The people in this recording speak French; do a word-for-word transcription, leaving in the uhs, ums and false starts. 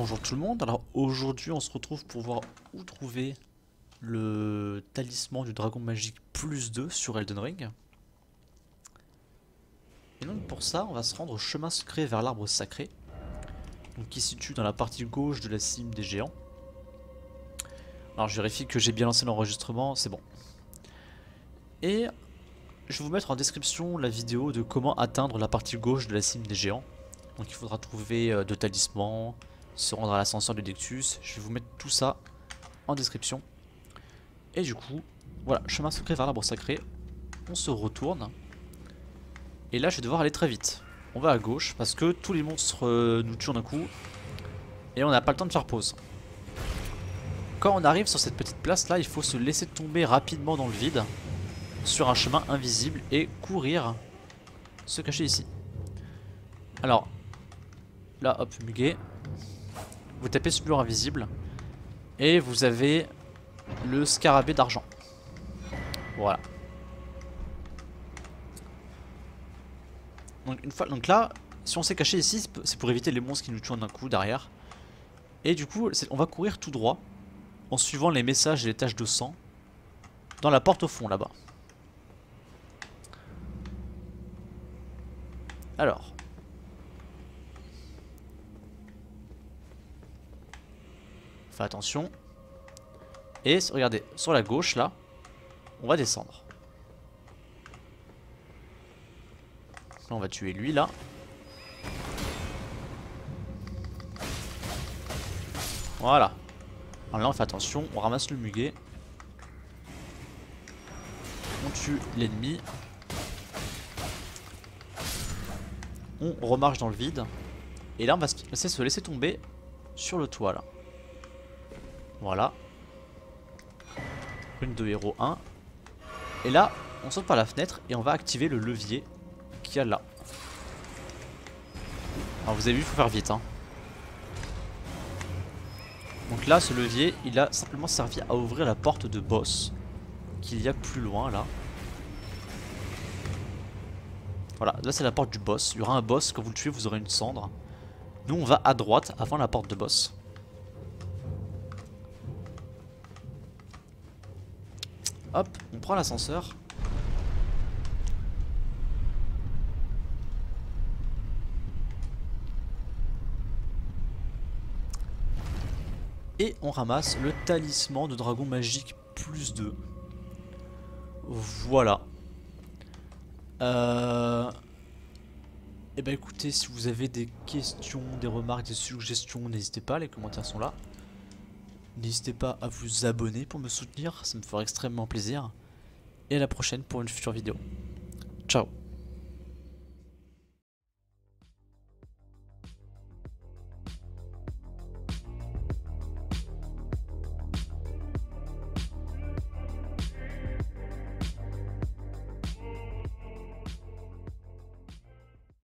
Bonjour tout le monde, alors aujourd'hui on se retrouve pour voir où trouver le talisman du dragon magique plus deux sur Elden Ring. Et donc pour ça on va se rendre au chemin secret vers l'arbre sacré, donc qui se situe dans la partie gauche de la cime des géants. Alors je vérifie que j'ai bien lancé l'enregistrement, c'est bon. Et je vais vous mettre en description la vidéo de comment atteindre la partie gauche de la cime des géants. Donc il faudra trouver deux talismans, se rendre à l'ascenseur de Dectus. Je vais vous mettre tout ça en description. Et du coup, voilà, chemin secret vers l'arbre sacré. On se retourne. Et là, je vais devoir aller très vite. On va à gauche parce que tous les monstres nous tuent d'un coup. Et on n'a pas le temps de faire pause. Quand on arrive sur cette petite place là, il faut se laisser tomber rapidement dans le vide, sur un chemin invisible, et courir, se cacher ici. Alors, là, hop, muguet. Vous tapez ce mur invisible et vous avez le scarabée d'argent. Voilà. Donc, une fois, donc là, si on s'est caché ici, c'est pour éviter les monstres qui nous tuent d'un coup derrière. Et du coup, on va courir tout droit en suivant les messages et les taches de sang dans la porte au fond là-bas. Alors. Attention. Et regardez, sur la gauche là, on va descendre. Là, on va tuer lui là. Voilà. Alors là, on fait attention, on ramasse le muguet. On tue l'ennemi. On remarche dans le vide. Et là, on va se laisser tomber sur le toit là. Voilà. Rune de héros un. Et là, on saute par la fenêtre et on va activer le levier qu'il y a là. Alors vous avez vu, il faut faire vite, hein. Donc là, ce levier, il a simplement servi à ouvrir la porte de boss qu'il y a plus loin là. Voilà, là c'est la porte du boss. Il y aura un boss, quand vous le tuez, vous aurez une cendre. Nous, on va à droite avant la porte de boss. Hop, on prend l'ascenseur. Et on ramasse le talisman de dragon magique plus deux. Voilà. Euh... Et bah écoutez, si vous avez des questions, des remarques, des suggestions, n'hésitez pas, les commentaires sont là. N'hésitez pas à vous abonner pour me soutenir, ça me fera extrêmement plaisir. Et à la prochaine pour une future vidéo. Ciao.